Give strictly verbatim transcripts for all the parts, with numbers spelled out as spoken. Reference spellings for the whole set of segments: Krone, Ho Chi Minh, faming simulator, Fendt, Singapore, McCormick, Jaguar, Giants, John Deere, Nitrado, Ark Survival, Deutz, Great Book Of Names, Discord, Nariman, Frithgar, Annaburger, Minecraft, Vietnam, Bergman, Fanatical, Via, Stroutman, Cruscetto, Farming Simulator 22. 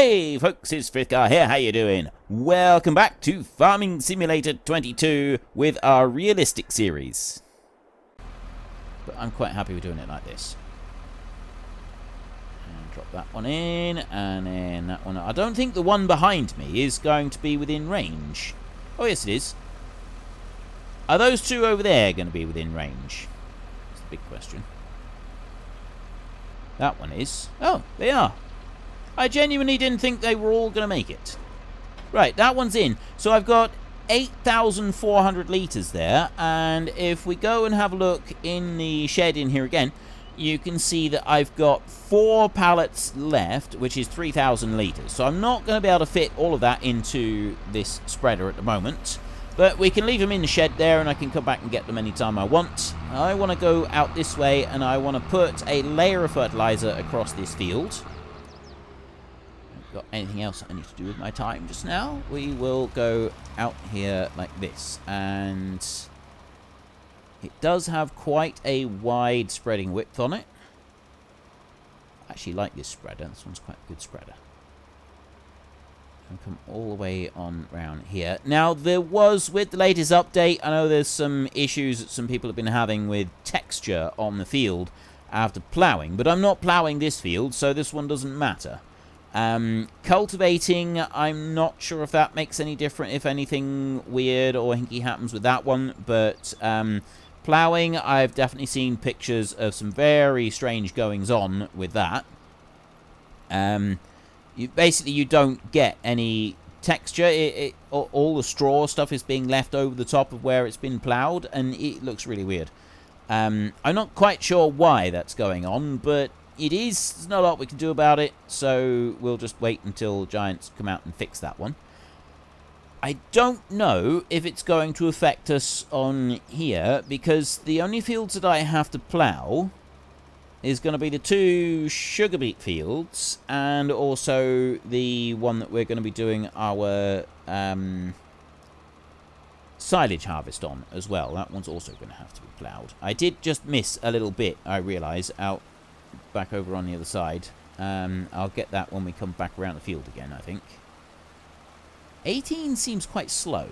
Hey folks, it's Frithgar here, how you doing? Welcome back to Farming Simulator twenty-two with our realistic series. But I'm quite happy with doing it like this. And drop that one in, and then that one. I don't think the one behind me is going to be within range. Oh yes it is. Are those two over there going to be within range? That's the big question. That one is. Oh, they are. I genuinely didn't think they were all going to make it. Right, that one's in. So I've got eight thousand four hundred litres there. And if we go and have a look in the shed in here again, you can see that I've got four pallets left, which is three thousand litres. So I'm not going to be able to fit all of that into this spreader at the moment. But we can leave them in the shed there, and I can come back and get them anytime I want. I want to go out this way, and I want to put a layer of fertiliser across this field. Got anything else I need to do with my time just now? We will go out here like this, and it does have quite a wide spreading width on it. I actually like this spreader. This one's quite a good spreader. And come all the way on round here. Now, there was, with the latest update, I know there's some issues that some people have been having with texture on the field after ploughing, but I'm not ploughing this field, so this one doesn't matter. Um, cultivating, I'm not sure if that makes any difference, if anything weird or hinky happens with that one, but um, ploughing, I've definitely seen pictures of some very strange goings on with that. Um, you, basically, you don't get any texture. It, it, all the straw stuff is being left over the top of where it's been ploughed, and it looks really weird. Um, I'm not quite sure why that's going on, but it is. There's not a lot we can do about it, so we'll just wait until Giants come out and fix that one. I don't know if it's going to affect us on here, because the only fields that I have to plough is going to be the two sugar beet fields, and also the one that we're going to be doing our um, silage harvest on as well. That one's also going to have to be ploughed. I did just miss a little bit, I realise, out back over on the other side. um, I'll get that when we come back around the field again, I think. eighteen seems quite slow.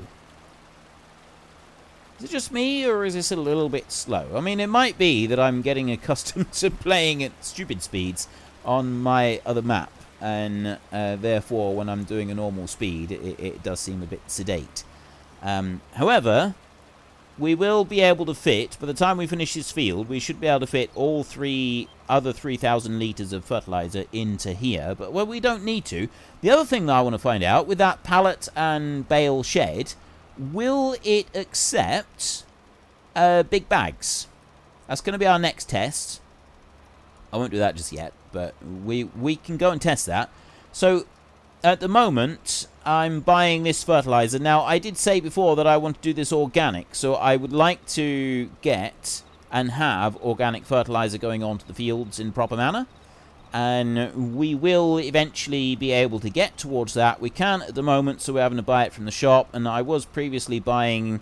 Is it just me, or is this a little bit slow? I mean, it might be that I'm getting accustomed to playing at stupid speeds on my other map, and uh, therefore when I'm doing a normal speed it, it does seem a bit sedate. Um, however, we will be able to fit, by the time we finish this field, we should be able to fit all three other three thousand litres of fertiliser into here, but well, we don't need to. The other thing that I want to find out, with that pallet and bale shed, will it accept uh, big bags? That's going to be our next test. I won't do that just yet, but we, we can go and test that. So, at the moment, I'm buying this fertilizer. Now, I did say before that I want to do this organic, so I would like to get and have organic fertilizer going onto the fields in proper manner. And we will eventually be able to get towards that. We can at the moment, so we're having to buy it from the shop. And I was previously buying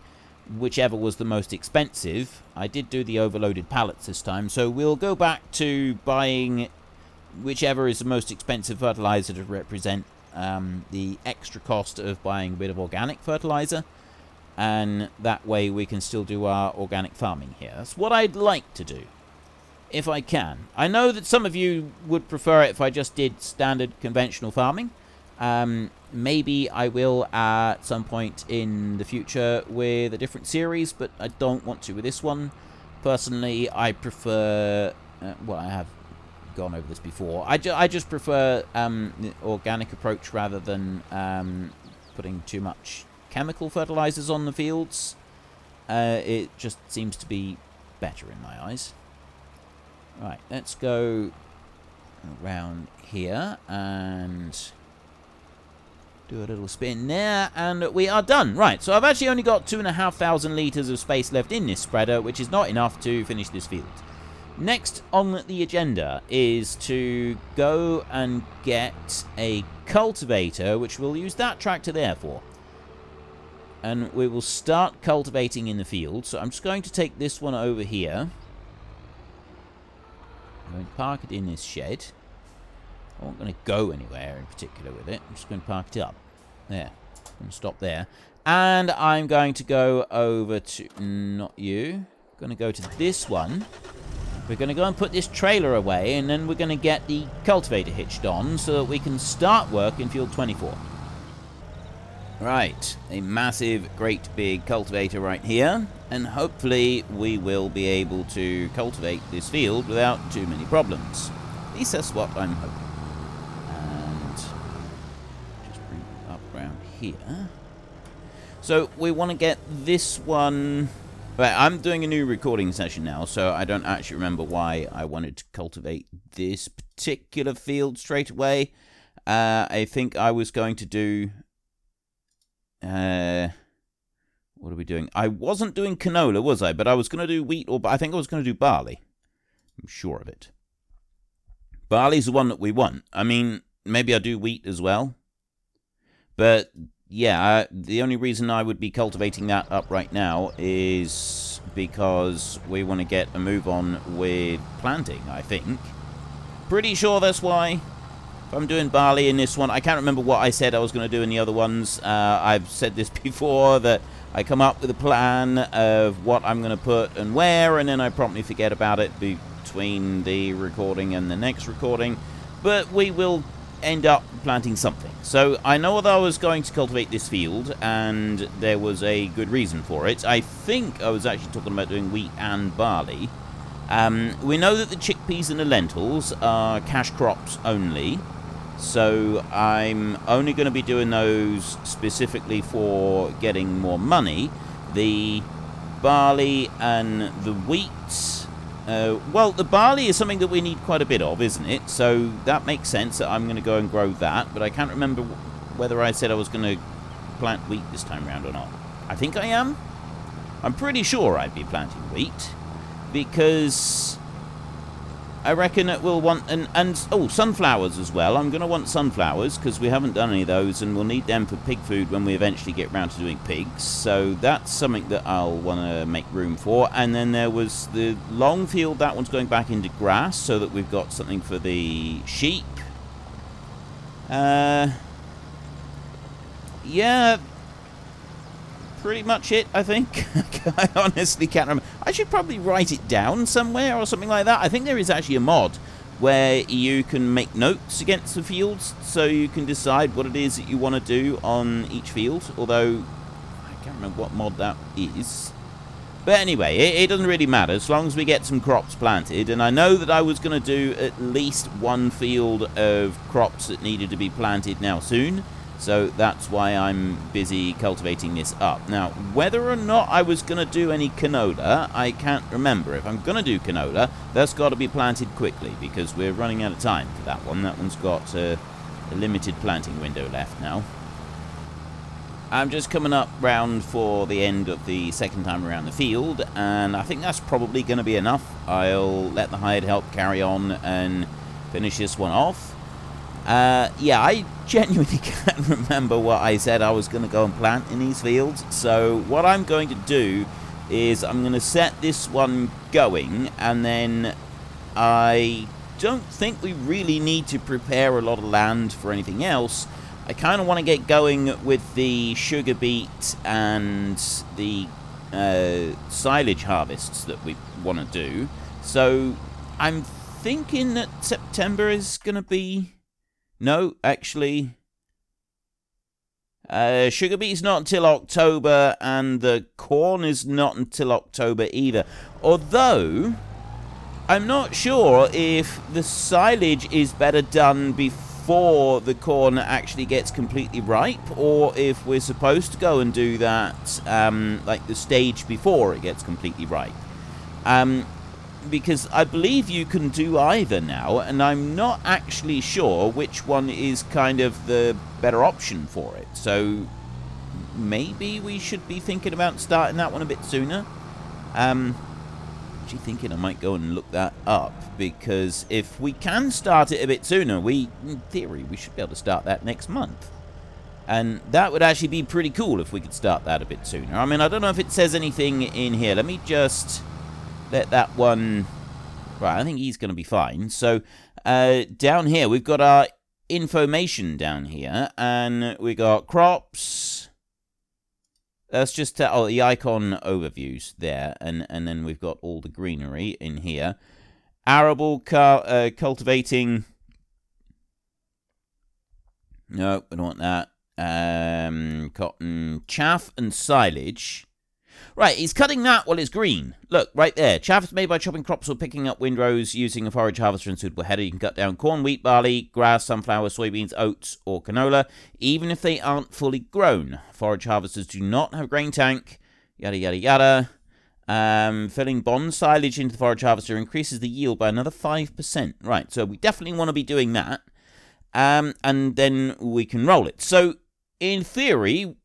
whichever was the most expensive. I did do the overloaded pallets this time, so we'll go back to buying whichever is the most expensive fertilizer to represent Um, the extra cost of buying a bit of organic fertilizer, and that way we can still do our organic farming here. That's what I'd like to do if I can. I know that some of you would prefer it if I just did standard conventional farming. Um, maybe I will at some point in the future with a different series, but I don't want to with this one. Personally, I prefer uh, well, I have gone over this before. I, ju I just prefer um, the organic approach rather than um, putting too much chemical fertilizers on the fields. Uh, it just seems to be better in my eyes. Right, let's go around here and do a little spin there, and we are done. Right, so I've actually only got two and a half thousand litres of space left in this spreader, which is not enough to finish this field. Next on the agenda is to go and get a cultivator, which we'll use that tractor there for. And we will start cultivating in the field. So I'm just going to take this one over here. I'm going to park it in this shed. I wasn't going to go anywhere in particular with it. I'm just going to park it up. There. I'm going to stop there. And I'm going to go over to... Not you. I'm going to go to this one. We're going to go and put this trailer away, and then we're going to get the cultivator hitched on so that we can start work in field twenty-four. Right, a massive, great big cultivator right here, and hopefully we will be able to cultivate this field without too many problems. At least that's what I'm hoping. And just bring it up around here. So we want to get this one... Right, I'm doing a new recording session now, so I don't actually remember why I wanted to cultivate this particular field straight away. Uh, I think I was going to do... Uh, what are we doing? I wasn't doing canola, was I? But I was going to do wheat, or I think I was going to do barley. I'm sure of it. Barley's the one that we want. I mean, maybe I do wheat as well. But... Yeah, the only reason I would be cultivating that up right now is because we want to get a move on with planting, I think. Pretty sure that's why. If I'm doing barley in this one, I can't remember what I said I was going to do in the other ones. Uh, I've said this before, that I come up with a plan of what I'm going to put and where, and then I promptly forget about it between the recording and the next recording. But we will... end up planting something. So I know that I was going to cultivate this field, and there was a good reason for it. I think I was actually talking about doing wheat and barley. Um, we know that the chickpeas and the lentils are cash crops only, so I'm only going to be doing those specifically for getting more money. The barley and the wheat... Uh, well, the barley is something that we need quite a bit of, isn't it? So that makes sense that I'm going to go and grow that. But I can't remember whether I said I was going to plant wheat this time round or not. I think I am. I'm pretty sure I'd be planting wheat. Because I reckon it will want... An, and oh, sunflowers as well. I'm going to want sunflowers because we haven't done any of those. And we'll need them for pig food when we eventually get round to doing pigs. So that's something that I'll want to make room for. And then there was the long field. That one's going back into grass so that we've got something for the sheep. Uh, yeah... pretty much it, I think. I honestly can't remember. I should probably write it down somewhere or something like that. I think there is actually a mod where you can make notes against the fields, so you can decide what it is that you want to do on each field, although I can't remember what mod that is. But anyway, it, it doesn't really matter as long as we get some crops planted. And I know that I was going to do at least one field of crops that needed to be planted now soon. So that's why I'm busy cultivating this up. Now, whether or not I was going to do any canola, I can't remember. If I'm going to do canola, that's got to be planted quickly because we're running out of time for that one. That one's got uh, a limited planting window left now. I'm just coming up round for the end of the second time around the field, and I think that's probably going to be enough. I'll let the hired help carry on and finish this one off. Uh, yeah, I genuinely can't remember what I said I was going to go and plant in these fields. So what I'm going to do is I'm going to set this one going, and then I don't think we really need to prepare a lot of land for anything else. I kind of want to get going with the sugar beet and the uh, silage harvests that we want to do. So I'm thinking that September is going to be... No, actually, uh, sugar beet's not until October, and the corn is not until October either. Although, I'm not sure if the silage is better done before the corn actually gets completely ripe, or if we're supposed to go and do that, um, like the stage before it gets completely ripe. Um... Because I believe you can do either now, and I'm not actually sure which one is kind of the better option for it. So maybe we should be thinking about starting that one a bit sooner. Um, actually thinking I might go and look that up, because if we can start it a bit sooner, we, in theory, we should be able to start that next month. And that would actually be pretty cool if we could start that a bit sooner. I mean, I don't know if it says anything in here. Let me just... let that one Right, I think he's going to be fine. So uh, down here, we've got our information down here, and we got crops. That's just uh, oh, the icon overviews there, and, and then we've got all the greenery in here. Arable, uh, cultivating. No, we don't want that. Um, cotton, chaff, and silage. Right, he's cutting that while it's green. Look, right there. Chaff is made by chopping crops or picking up windrows using a forage harvester and suitable header. You can cut down corn, wheat, barley, grass, sunflower, soybeans, oats, or canola, even if they aren't fully grown. Forage harvesters do not have grain tank. Yada, yada, yada. Um, filling bond silage into the forage harvester increases the yield by another five percent. Right, so we definitely want to be doing that. Um, and then we can roll it. So, in theory,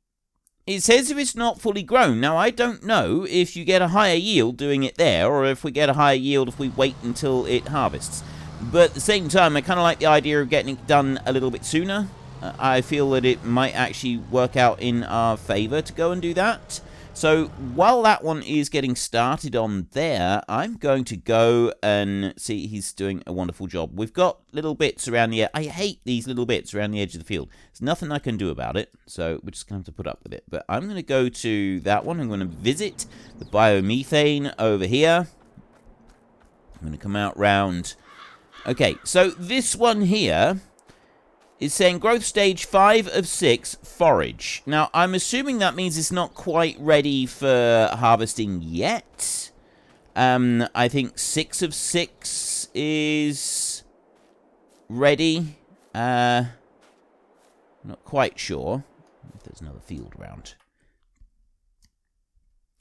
it says if it's not fully grown. Now, I don't know if you get a higher yield doing it there, or if we get a higher yield if we wait until it harvests. But at the same time, I kind of like the idea of getting it done a little bit sooner. Uh, I feel that it might actually work out in our favour to go and do that. So, while that one is getting started on there, I'm going to go and see he's doing a wonderful job. We've got little bits around the edge. I hate these little bits around the edge of the field. There's nothing I can do about it, so we're just going to have to put up with it. But I'm going to go to that one. I'm going to visit the biomethane over here. I'm going to come out round. Okay, so this one here is saying growth stage five of six, forage. Now, I'm assuming that means it's not quite ready for harvesting yet. Um, I think six of six is ready. Uh, not quite sure if there's another field around.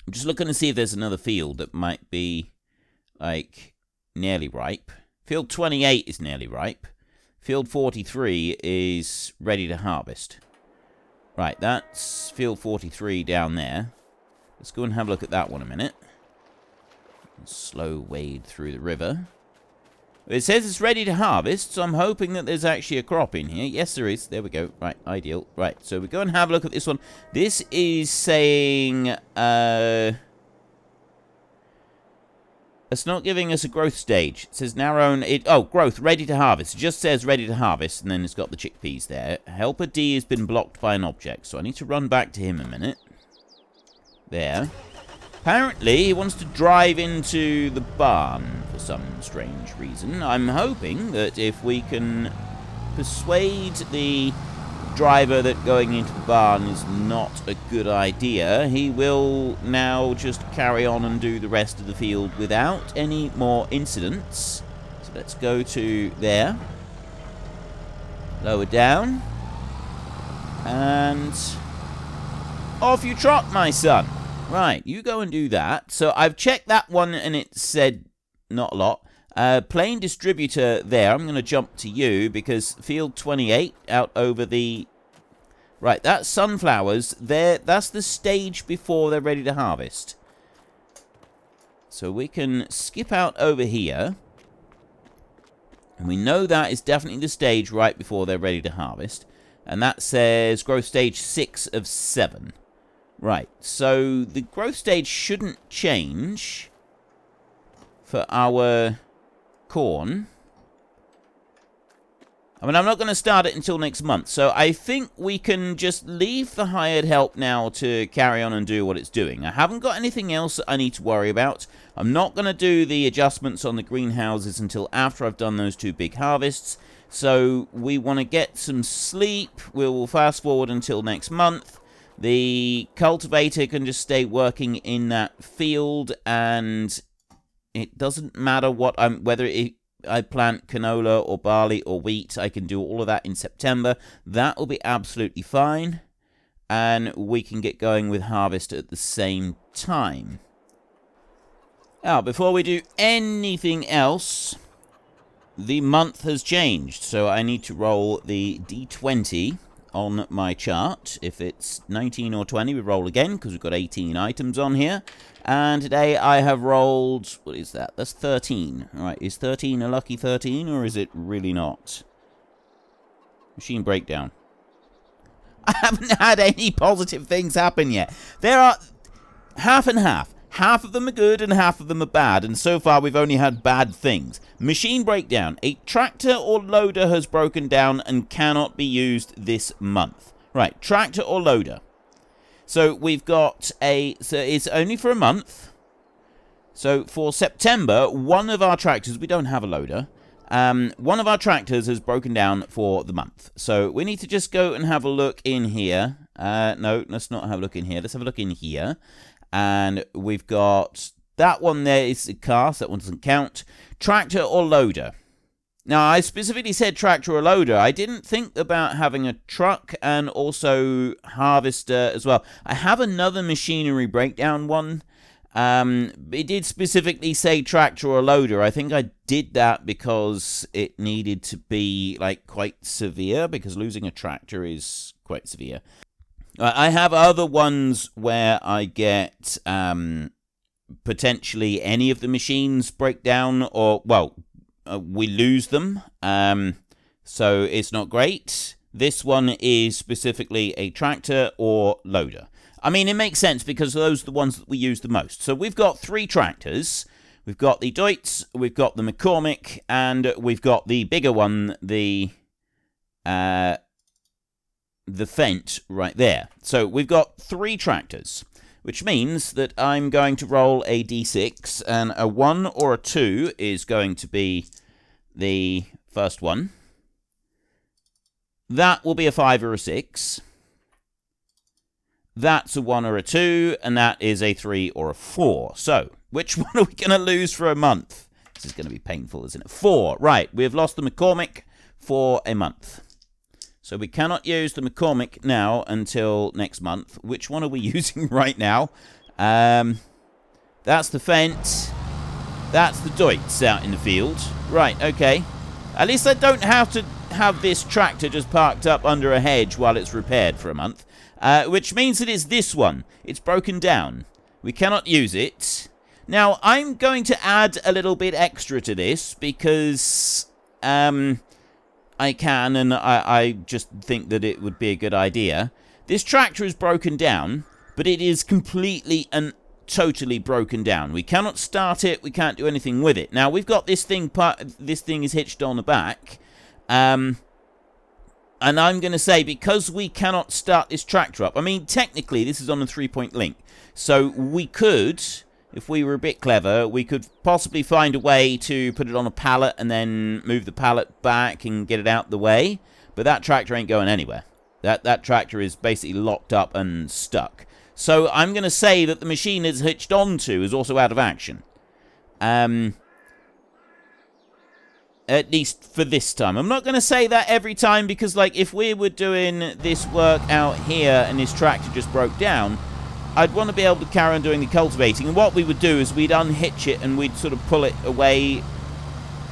I'm just looking to see if there's another field that might be, like, nearly ripe. Field twenty-eight is nearly ripe. Field forty-three is ready to harvest. Right, that's field forty-three down there. Let's go and have a look at that one a minute. Slow wade through the river. It says it's ready to harvest, so I'm hoping that there's actually a crop in here. Yes, there is. There we go. Right, ideal. Right, so we go and have a look at this one. This is saying... Uh, It's not giving us a growth stage. It says narrow... It, oh, growth, ready to harvest. It just says ready to harvest, and then it's got the chickpeas there. Helper D has been blocked by an object, so I need to run back to him a minute. There. Apparently, he wants to drive into the barn for some strange reason. I'm hoping that if we can persuade the driver that going into the barn is not a good idea, he will now just carry on and do the rest of the field without any more incidents. So let's go to there, lower down, and off you trot, my son. Right, you go and do that. So I've checked that one and it said not a lot. Uh, plain distributor there. I'm going to jump to you because field twenty-eight out over the... Right, that's sunflowers. There, that's the stage before they're ready to harvest. So we can skip out over here. And we know that is definitely the stage right before they're ready to harvest. And that says growth stage six of seven. Right, so the growth stage shouldn't change for our... corn. I mean, I'm not going to start it until next month, so I think we can just leave the hired help now to carry on and do what it's doing. I haven't got anything else that I need to worry about. I'm not going to do the adjustments on the greenhouses until after I've done those two big harvests, so we want to get some sleep. We'll fast forward until next month. The cultivator can just stay working in that field, and it doesn't matter what I'm, whether it, I plant canola or barley or wheat. I can do all of that in September. That will be absolutely fine. And we can get going with harvest at the same time. Now, before we do anything else, the month has changed. So I need to roll the D twenty on my chart. If it's nineteen or twenty, we roll again because we've got eighteen items on here. And today I have rolled, what is that? That's thirteen. Alright, is thirteen a lucky thirteen, or is it really not? Machine breakdown. I haven't had any positive things happen yet. There are half and half. half of them are good and half of them are bad, and so far we've only had bad things. Machine breakdown. A tractor or loader has broken down and cannot be used this month. Right, tractor or loader. So we've got a... So it's only for a month. So for September, one of our tractors... We don't have a loader. Um, one of our tractors has broken down for the month. So we need to just go and have a look in here. Uh, no, let's not have a look in here. Let's have a look in here. And we've got that one there is a car, so that one doesn't count. Tractor or loader. Now, I specifically said tractor or loader. I didn't think about having a truck and also harvester as well. I have another machinery breakdown one. Um, it did specifically say tractor or loader. I think I did that because it needed to be, like, quite severe, because losing a tractor is quite severe. I have other ones where I get um, potentially any of the machines break down, or, well, uh, we lose them, um, so it's not great. This one is specifically a tractor or loader. I mean, it makes sense because those are the ones that we use the most. So we've got three tractors. We've got the Deutz, we've got the McCormick, and we've got the bigger one, the... Uh, the Fendt right there. So we've got three tractors, which means that I'm going to roll a d six, and a one or a two is going to be the first one. That will be a five or a six. That's a one or a two, and that is a three or a four. So which one are we going to lose for a month? This is going to be painful, isn't it? Four. Right, we have lost the McCormick for a month. So we cannot use the McCormick now until next month. Which one are we using right now? Um, that's the Fendt. That's the Deutz out in the field. Right, okay. At least I don't have to have this tractor just parked up under a hedge while it's repaired for a month. Uh, which means it is this one. It's broken down. We cannot use it. Now, I'm going to add a little bit extra to this because... Um, I can, and I, I just think that it would be a good idea. This tractor is broken down, but it is completely and totally broken down. We cannot start it. We can't do anything with it. Now, we've got this thing, part, this thing is hitched on the back. Um, and I'm going to say, because we cannot start this tractor up, I mean, technically, this is on a three-point link. So we could... If we were a bit clever, we could possibly find a way to put it on a pallet and then move the pallet back and get it out the way. But that tractor ain't going anywhere. That that tractor is basically locked up and stuck. So I'm going to say that the machine it's hitched onto is also out of action. Um, at least for this time. I'm not going to say that every time because, like, if we were doing this work out here and this tractor just broke down... I'd want to be able to carry on doing the cultivating, and what we would do is we'd unhitch it and we'd sort of pull it away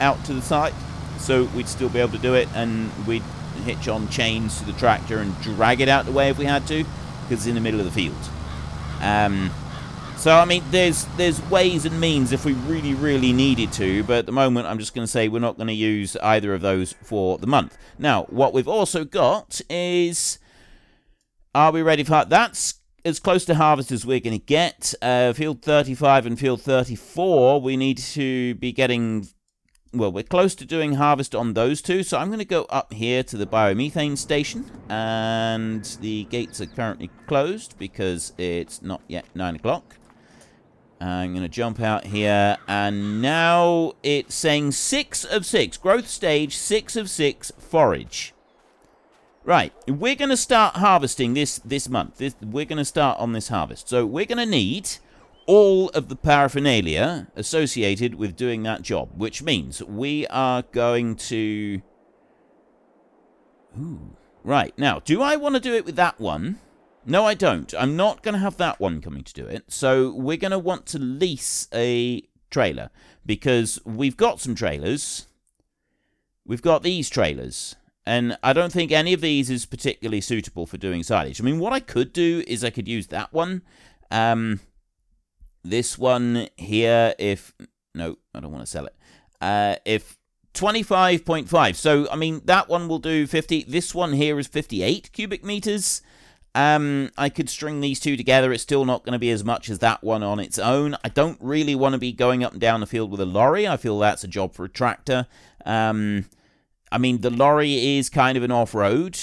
out to the side, so we'd still be able to do it, and we'd hitch on chains to the tractor and drag it out the way if we had to, because it's in the middle of the field. Um, so, I mean, there's there's ways and means if we really, really needed to, but at the moment I'm just going to say we're not going to use either of those for the month. Now, what we've also got is... Are we ready for... That's... As close to harvest as we're going to get. Uh, field thirty-five and field thirty-four, we need to be getting... Well, we're close to doing harvest on those two, so I'm going to go up here to the biomethane station. And the gates are currently closed because it's not yet nine o'clock. I'm going to jump out here, and now it's saying six of six. Growth stage, six of six forage. Right, we're going to start harvesting this this month. This, we're going to start on this harvest. So we're going to need all of the paraphernalia associated with doing that job, which means we are going to... Ooh. Right, now, do I want to do it with that one? No, I don't. I'm not going to have that one coming to do it. So we're going to want to lease a trailer because we've got some trailers. We've got these trailers. And I don't think any of these is particularly suitable for doing silage. I mean, what I could do is I could use that one. Um, this one here, if... No, I don't want to sell it. Uh, if twenty-five point five. So, I mean, that one will do fifty. This one here is fifty-eight cubic meters. Um, I could string these two together. It's still not going to be as much as that one on its own. I don't really want to be going up and down the field with a lorry. I feel that's a job for a tractor. Um, I mean, the lorry is kind of an off-road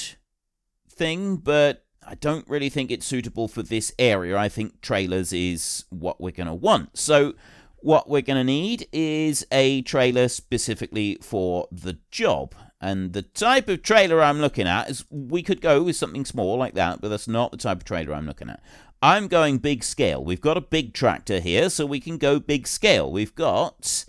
thing, but I don't really think it's suitable for this area. I think trailers is what we're going to want. So what we're going to need is a trailer specifically for the job. And the type of trailer I'm looking at is, we could go with something small like that, but that's not the type of trailer I'm looking at. I'm going big scale. We've got a big tractor here, so we can go big scale. We've got,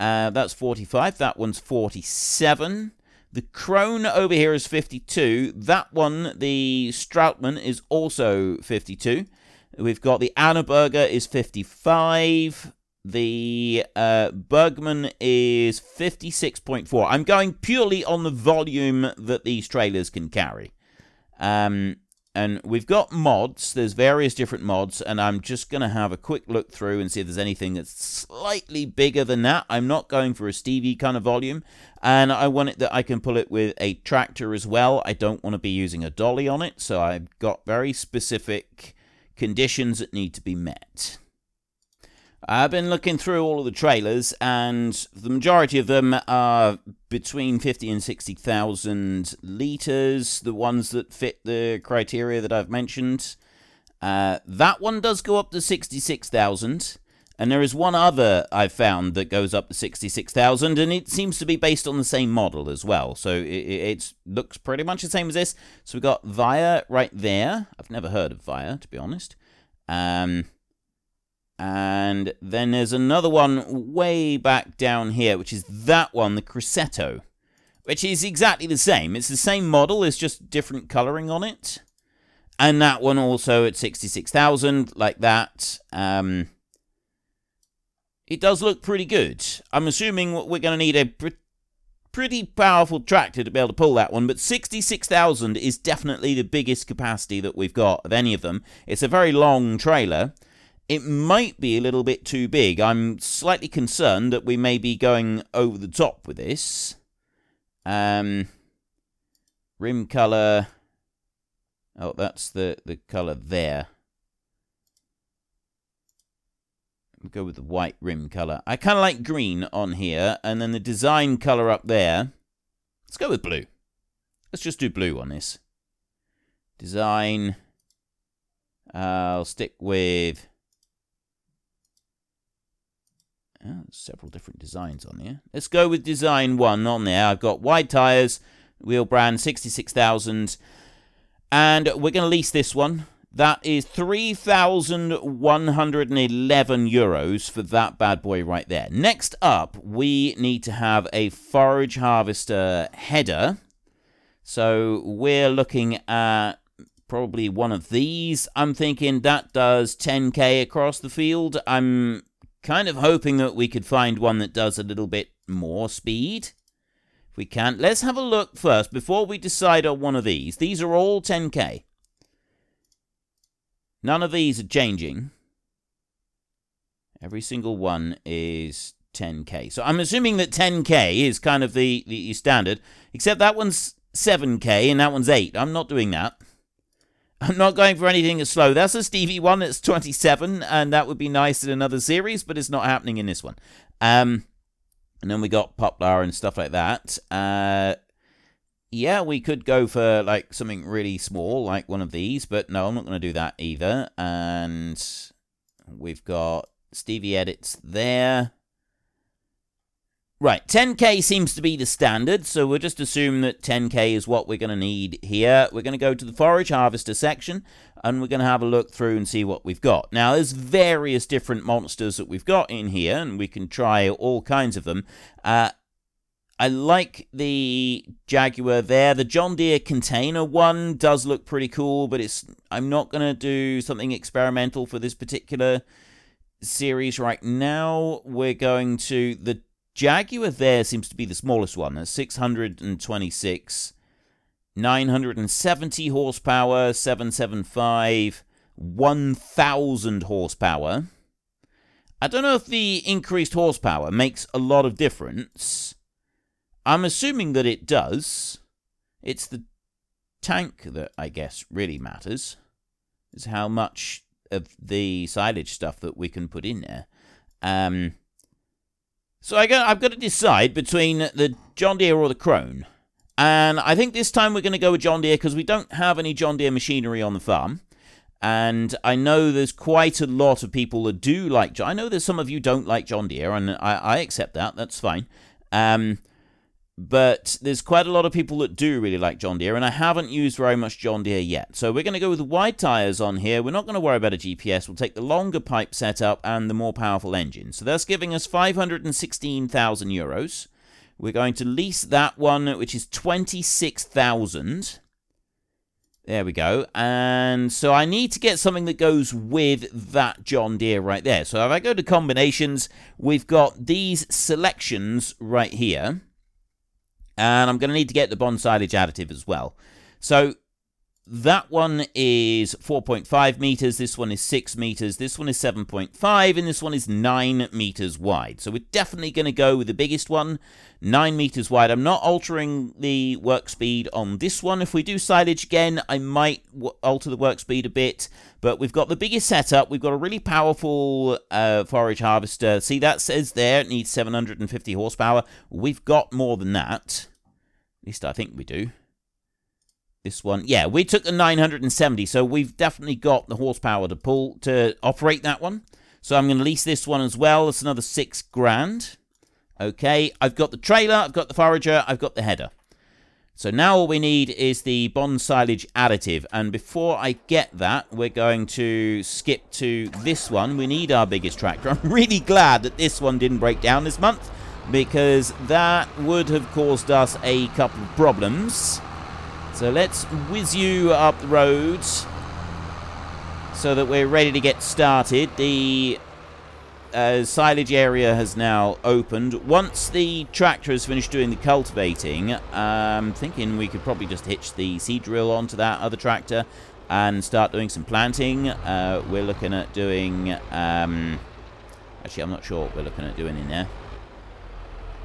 uh, that's forty-five, that one's forty-seven. The Krone over here is fifty-two. That one, the Stroutman, is also fifty-two. We've got the Annaburger is fifty-five. The uh, Bergman is fifty-six point four. I'm going purely on the volume that these trailers can carry. Um, and we've got mods. There's various different mods. And I'm just going to have a quick look through and see if there's anything that's slightly bigger than that. I'm not going for a Stevie kind of volume. And I want it that I can pull it with a tractor as well. I don't want to be using a dolly on it, so I've got very specific conditions that need to be met. I've been looking through all of the trailers, and the majority of them are between fifty and sixty thousand litres, the ones that fit the criteria that I've mentioned. Uh, that one does go up to sixty-six thousand. And there is one other I've found that goes up to sixty-six thousand, and it seems to be based on the same model as well. So it it's, looks pretty much the same as this. So we've got Via right there. I've never heard of Via, to be honest. Um, and then there's another one way back down here, which is that one, the Cruscetto, which is exactly the same. It's the same model. It's just different colouring on it. And that one also at sixty-six thousand, like that. Um... It does look pretty good. I'm assuming we're going to need a pre pretty powerful tractor to be able to pull that one, but sixty-six thousand is definitely the biggest capacity that we've got of any of them. It's a very long trailer. It might be a little bit too big. I'm slightly concerned that we may be going over the top with this. Um, rim colour. Oh, that's the, the colour there. We'll go with the white rim colour. I kind of like green on here, and then the design colour up there. Let's go with blue. Let's just do blue on this. Design. Uh, I'll stick with uh, several different designs on here. Let's go with design one on there. I've got wide tyres, wheel brand, sixty-six thousand. And we're going to lease this one. That is three thousand one hundred eleven euros for that bad boy right there. Next up, we need to have a forage harvester header. So we're looking at probably one of these. I'm thinking that does ten K across the field. I'm kind of hoping that we could find one that does a little bit more speed. If we can, let's have a look first before we decide on one of these. These are all ten K. None of these are changing. Every single one is ten K. So I'm assuming that ten K is kind of the, the standard. Except that one's seven K and that one's eight. I'm not doing that. I'm not going for anything that's slow. That's a Stevie one. It's twenty-seven. And that would be nice in another series. But it's not happening in this one. Um, and then we got Poplar and stuff like that. Uh... Yeah, we could go for, like, something really small, like one of these, but no, I'm not going to do that either. And we've got Stevie edits there. Right, ten K seems to be the standard, so we'll just assume that ten K is what we're going to need here. We're going to go to the forage harvester section, and we're going to have a look through and see what we've got. Now, there's various different monsters that we've got in here, and we can try all kinds of them. Uh... I like the Jaguar there. The John Deere container one does look pretty cool, but it's I'm not going to do something experimental for this particular series right now. We're going to... The Jaguar there seems to be the smallest one. That's six hundred twenty-six, nine hundred seventy horsepower, seven seventy-five, one thousand horsepower. I don't know if the increased horsepower makes a lot of difference. I'm assuming that it does. It's the tank that, I guess, really matters. is how much of the silage stuff that we can put in there. Um, so I go, I've got to decide between the John Deere or the Krone. And I think this time we're going to go with John Deere because we don't have any John Deere machinery on the farm. And I know there's quite a lot of people that do like John. I know there's some of you don't like John Deere, and I, I accept that. That's fine. Um, but there's quite a lot of people that do really like John Deere, and I haven't used very much John Deere yet. So we're going to go with the wide tyres on here. We're not going to worry about a G P S. We'll take the longer pipe setup and the more powerful engine. So that's giving us five hundred sixteen thousand euros. We're going to lease that one, which is twenty-six thousand. There we go. And so I need to get something that goes with that John Deere right there. So if I go to combinations, we've got these selections right here. And I'm going to need to get the bond silage additive as well. So that one is four point five meters. This one is six meters. This one is seven point five. And this one is nine meters wide. So we're definitely going to go with the biggest one, nine meters wide. I'm not altering the work speed on this one. If we do silage again, I might w alter the work speed a bit. But we've got the biggest setup. We've got a really powerful uh, forage harvester. See, that says there it needs seven hundred fifty horsepower. We've got more than that. At least I think we do. This one, yeah, we took the nine hundred seventy, so we've definitely got the horsepower to pull to operate that one. So I'm going to lease this one as well. It's another six grand. Okay, I've got the trailer, I've got the forager, I've got the header. So now all we need is the bond silage additive. And before I get that, we're going to skip to this one. We need our biggest tractor. I'm really glad that this one didn't break down this month, because that would have caused us a couple of problems. So let's whiz you up the roads so that we're ready to get started. The uh, silage area has now opened. Once the tractor has finished doing the cultivating, I'm thinking we could probably just hitch the seed drill onto that other tractor and start doing some planting. Uh, we're looking at doing... Um, actually, I'm not sure what we're looking at doing in there.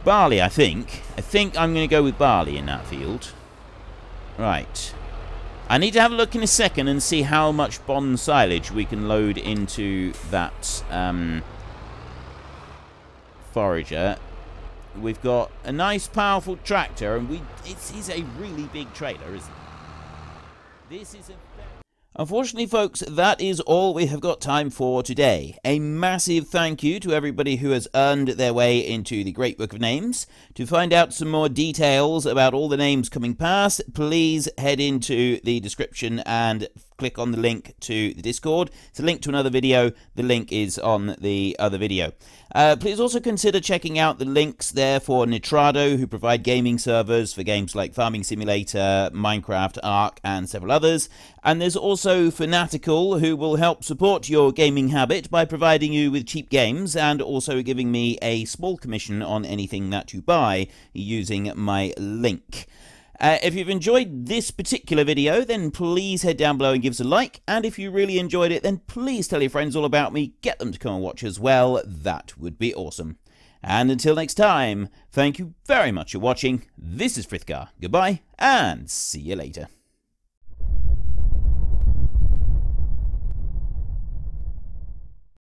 Barley, I think. I think I'm going to go with barley in that field. Right. I need to have a look in a second and see how much bond silage we can load into that um, forager. We've got a nice powerful tractor, and we it is a really big trailer, isn't it? This is a... Unfortunately, folks, that is all we have got time for today. A massive thank you to everybody who has earned their way into the Great Book of Names. To find out some more details about all the names coming past, please head into the description and click on the link to the Discord. It's a link to another video. The link is on the other video. Uh, please also consider checking out the links there for Nitrado, who provide gaming servers for games like Farming Simulator, Minecraft, Ark, and several others. And there's also Fanatical, who will help support your gaming habit by providing you with cheap games and also giving me a small commission on anything that you buy using my link. Uh, if you've enjoyed this particular video, then please head down below and give us a like. And if you really enjoyed it, then please tell your friends all about me. Get them to come and watch as well. That would be awesome. And until next time, thank you very much for watching. This is Frithgar. Goodbye, and see you later.